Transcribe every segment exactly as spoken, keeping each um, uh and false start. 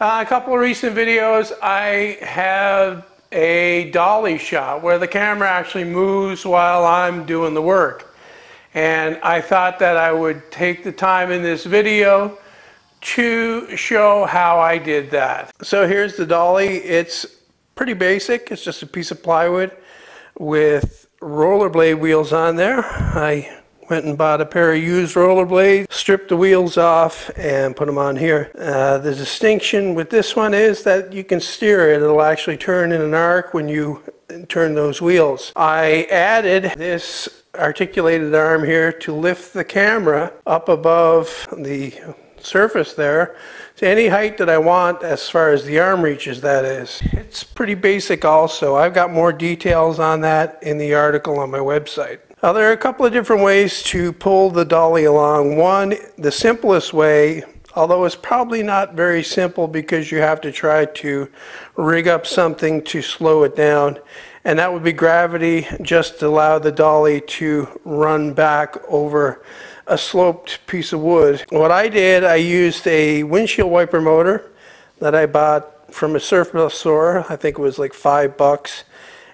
Uh, a couple of recent videos, I have a dolly shot where the camera actually moves while I'm doing the work. And I thought that I would take the time in this video to show how I did that. So here's the dolly. It's pretty basic. It's just a piece of plywood with rollerblade wheels on there. I went and bought a pair of used rollerblades, stripped the wheels off, and put them on here. Uh, the distinction with this one is that you can steer it. It'll actually turn in an arc when you turn those wheels. I added this articulated arm here to lift the camera up above the surface there to any height that I want, as far as the arm reaches, that is. It's pretty basic also. I've got more details on that in the article on my website. Now, there are a couple of different ways to pull the dolly along. One, the simplest way, although it's probably not very simple because you have to try to rig up something to slow it down, and that would be gravity, just to allow the dolly to run back over a sloped piece of wood. What I did, I used a windshield wiper motor that I bought from a surplus store. I think it was like five bucks.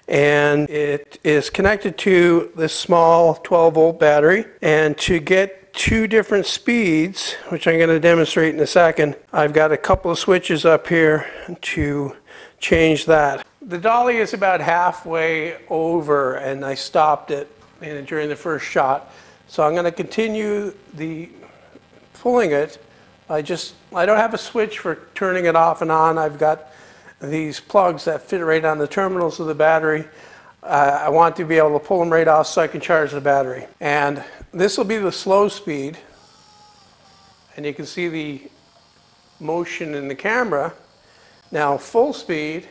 And it is connected to this small twelve volt battery, and to get two different speeds, which I'm going to demonstrate in a second, I've got a couple of switches up here to change that. The dolly is about halfway over and I stopped it during the first shot, so I'm going to continue the pulling it. I just I don't have a switch for turning it off and on. I've got these plugs that fit right on the terminals of the battery. Uh, I want to be able to pull them right off so I can charge the battery. And this will be the slow speed. And you can see the motion in the camera. Now, full speed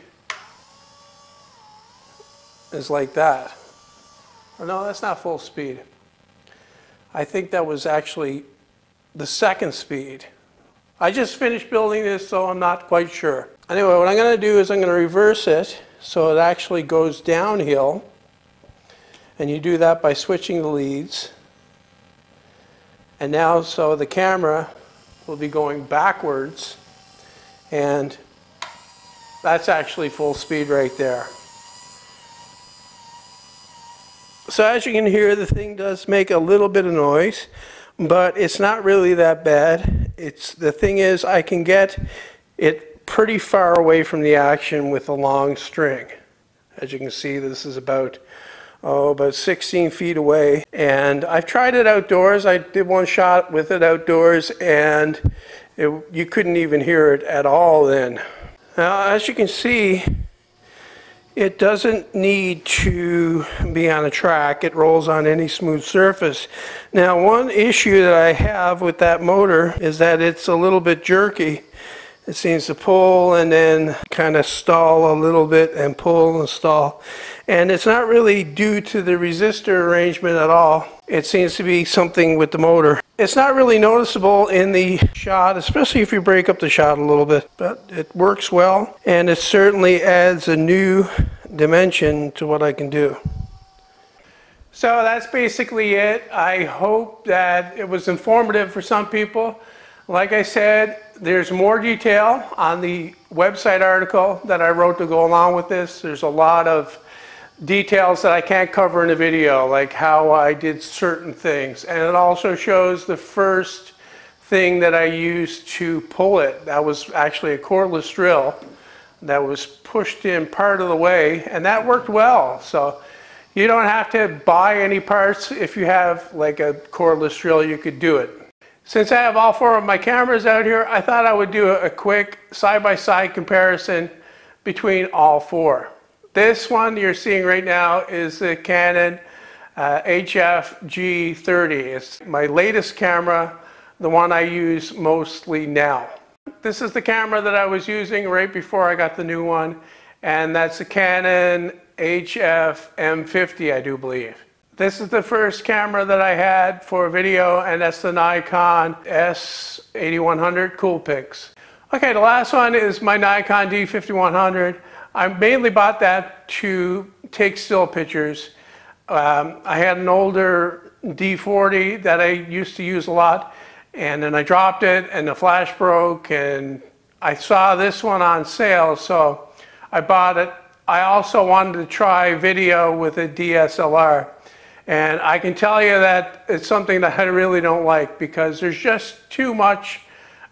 is like that. Oh, no, that's not full speed. I think that was actually the second speed. I just finished building this, so I'm not quite sure. Anyway, what I'm going to do is I'm going to reverse it so it actually goes downhill, and you do that by switching the leads. And now, so the camera will be going backwards, and that's actually full speed right there. So as you can hear, the thing does make a little bit of noise, but it's not really that bad. It's, the thing is, I can get it pretty far away from the action with a long string. As you can see, this is about oh, about sixteen feet away, and I've tried it outdoors. I did one shot with it outdoors, and it, you couldn't even hear it at all then. Now, as you can see, it doesn't need to be on a track. It rolls on any smooth surface. Now, one issue that I have with that motor is that it's a little bit jerky. It seems to pull and then kind of stall a little bit and pull and stall. And it's not really due to the resistor arrangement at all. It seems to be something with the motor. It's not really noticeable in the shot, especially if you break up the shot a little bit. But it works well, and it certainly adds a new dimension to what I can do. So that's basically it. I hope that it was informative for some people. Like I said, there's more detail on the website article that I wrote to go along with this. There's a lot of details that I can't cover in a video, like how I did certain things. And it also shows the first thing that I used to pull it. That was actually a cordless drill that was pushed in part of the way, and that worked well. So you don't have to buy any parts. If you have like a cordless drill, you could do it. Since I have all four of my cameras out here, I thought I would do a quick side-by-side comparison between all four. This one you're seeing right now is the Canon uh, H F G thirty. It's my latest camera, the one I use mostly now. This is the camera that I was using right before I got the new one, and that's the Canon H F M fifty, I do believe. This is the first camera that I had for video, and that's the Nikon S eighty-one hundred Coolpix. Okay, the last one is my Nikon D fifty-one hundred. I mainly bought that to take still pictures. Um, I had an older D forty that I used to use a lot, and then I dropped it, and the flash broke, and I saw this one on sale, so I bought it. I also wanted to try video with a D S L R, and I can tell you that it's something that I really don't like because there's just too much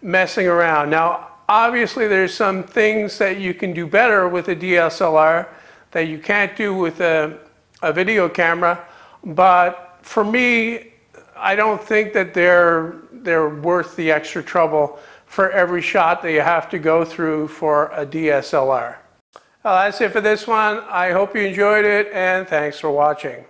messing around. Now obviously there's some things that you can do better with a D S L R that you can't do with a, a video camera, but for me I don't think that they're they're worth the extra trouble for every shot that you have to go through for a D S L R. Well, that's it for this one. I hope you enjoyed it, and thanks for watching.